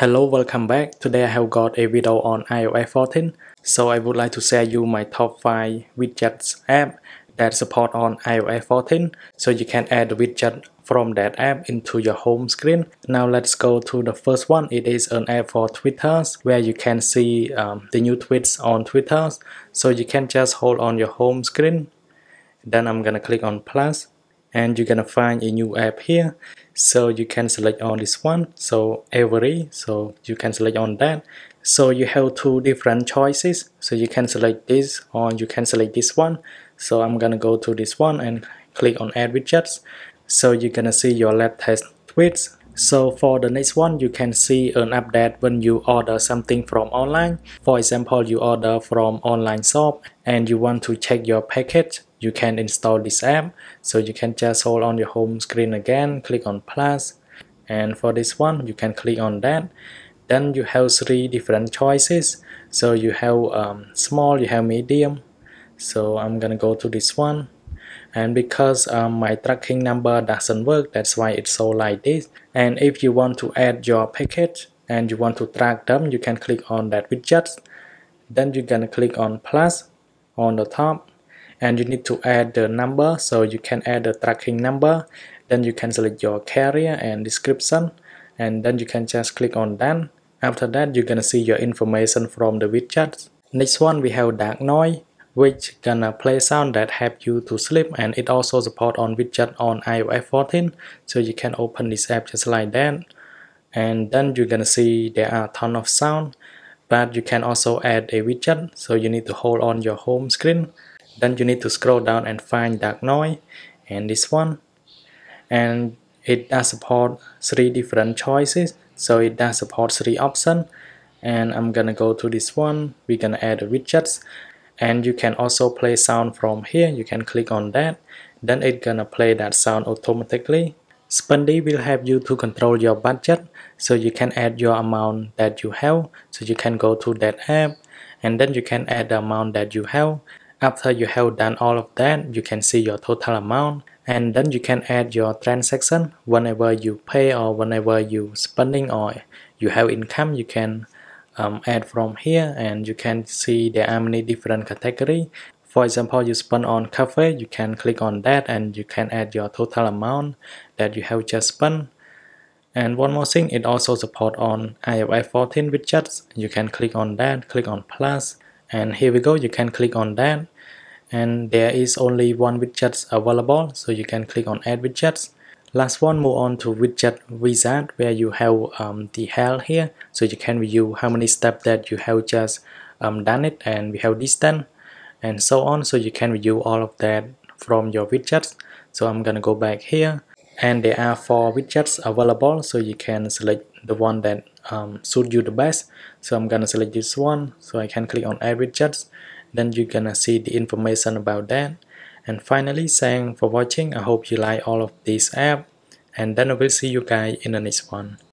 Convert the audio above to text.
Hello, welcome back. Today I have got a video on iOS 14. So I would like to share you my top 5 widgets app that support on iOS 14. So you can add the widget from that app into your home screen. Now let's go to the first one. It is an app for Twitter where you can see the new tweets on Twitter. So you can just hold on your home screen. Then I'm gonna click on plus. And you're gonna find a new app here, so you can select on this one, so every, so you can select on that. So you have two different choices, so you can select this or you can select this one. So I'm gonna go to this one and click on add widgets. So you're gonna see your latest tweets. So for the next one, you can see an update when you order something from online. For example, you order from online shop and you want to check your package, you can install this app. So you can just hold on your home screen again, click on plus. And for this one, you can click on that. Then you have three different choices. So you have small, you have medium. So I'm gonna go to this one. And because my tracking number doesn't work, that's why it's so like this. And if you want to add your package and you want to track them, you can click on that widget. Then you can click on plus on the top. And you need to add the number, so you can add the tracking number. Then you can select your carrier and description. And then you can just click on done. After that, you're gonna see your information from the widget. Next one, we have Dark Noise, which gonna play sound that help you to sleep, and it also support on widget on iOS 14. So you can open this app just like that, and then you're gonna see there are a ton of sound, but you can also add a widget. So you need to hold on your home screen, then you need to scroll down and find Dark Noise, and this one, and it does support three different choices. So it does support three options, and I'm gonna go to this one. We're gonna add the widgets. And you can also play sound from here. You can click on that. Then it's gonna play that sound automatically. Spendy will help you to control your budget. So you can add your amount that you have. So you can go to that app. And then you can add the amount that you have. After you have done all of that, you can see your total amount. And then you can add your transaction. Whenever you pay or whenever you spending or you have income, you can add from here, and you can see there are many different categories. For example, you spend on cafe, you can click on that and you can add your total amount that you have just spent. And one more thing, it also support on iOS 14 widgets. You can click on that, click on plus, and here we go, you can click on that. And there is only one widget available, so you can click on add widgets. Last one, move on to Widget Wizard, where you have the health here. So you can view how many steps that you have just done it, and we have distance and so on. So you can view all of that from your widgets. So I'm gonna go back here, and there are 4 widgets available. So you can select the one that suits you the best. So I'm gonna select this one. So I can click on Add Widgets. Then you're gonna see the information about that. And finally, thanks for watching. I hope you like all of these apps, and then I will see you guys in the next one.